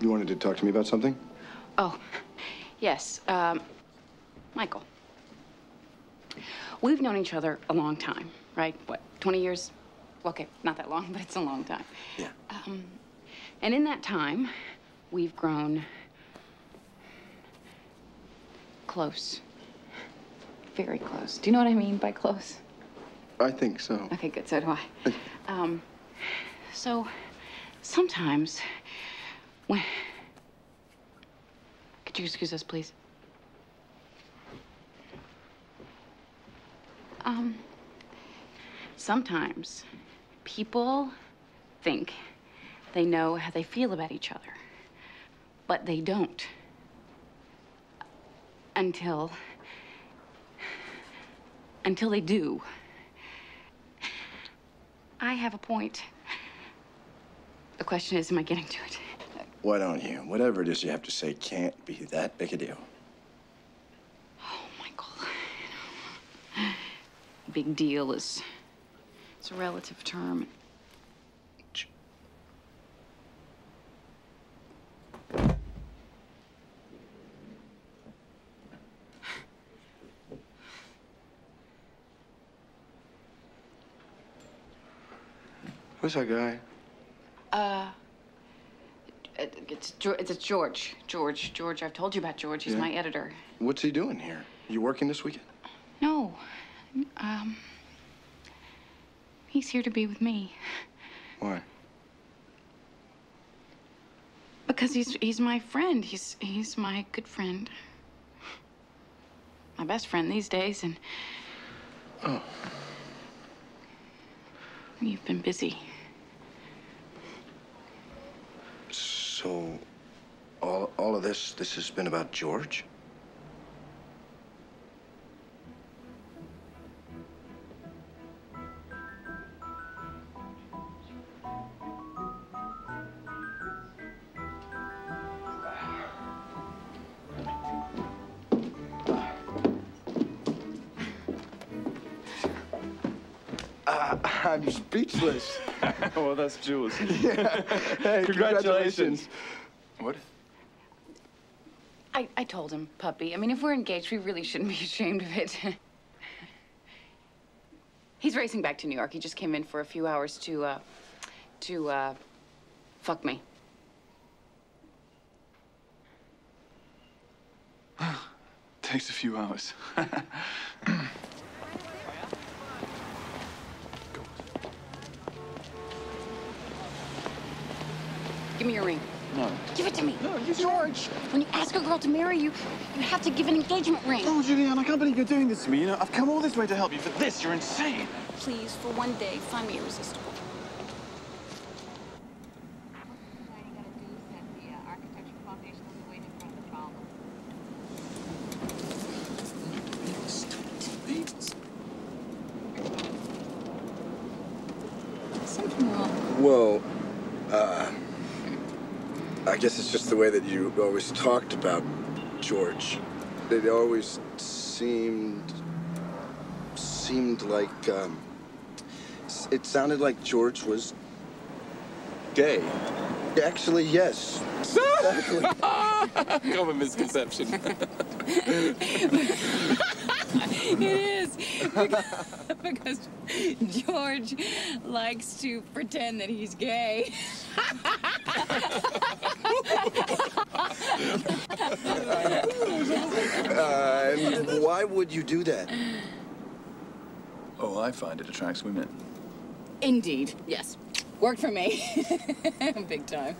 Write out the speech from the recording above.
You wanted to talk to me about something? Oh, yes. Michael. We've known each other a long time, right? What, 20 years? Well, okay, not that long, but it's a long time. Yeah. And in that time, we've grown close. Very close. Do you know what I mean by close? I think so. Okay, good. So do I. So sometimes when... Could you excuse us, please? Sometimes people think they know how they feel about each other, but they don't until they do. I have a point. The question is, am I getting to it? Why don't you? Whatever it is you have to say can't be that big a deal. Big deal is, it's a relative term. Who's that guy? It's George. George, I've told you about George. He's my editor. What's he doing here? You working this weekend? No. He's here to be with me. Why? Because he's my friend. He's my good friend. My best friend these days, and... Oh. You've been busy. So, all of this has been about George? I'm speechless. Well, that's Jules. Yeah. Hey, congratulations. What? I told him, puppy. I mean, if we're engaged, we really shouldn't be ashamed of it. He's racing back to New York. He just came in for a few hours to fuck me. Takes a few hours. Give me your ring. No. Give it to me. No, George, when you ask a girl to marry you, you have to give an engagement ring. Oh, Julianne, I can't believe you're doing this to me. You know, I've come all this way to help you. For this, you're insane. Please, for one day, find me irresistible. Something wrong. Whoa. I guess it's just the way that you always talked about George. It always seemed like, it sounded like George was gay. Actually, yes. Exactly. Common misconception. It is, because George likes to pretend that he's gay. And why would you do that? Oh, I find it attracts women. Indeed, yes. Worked for me. Big time.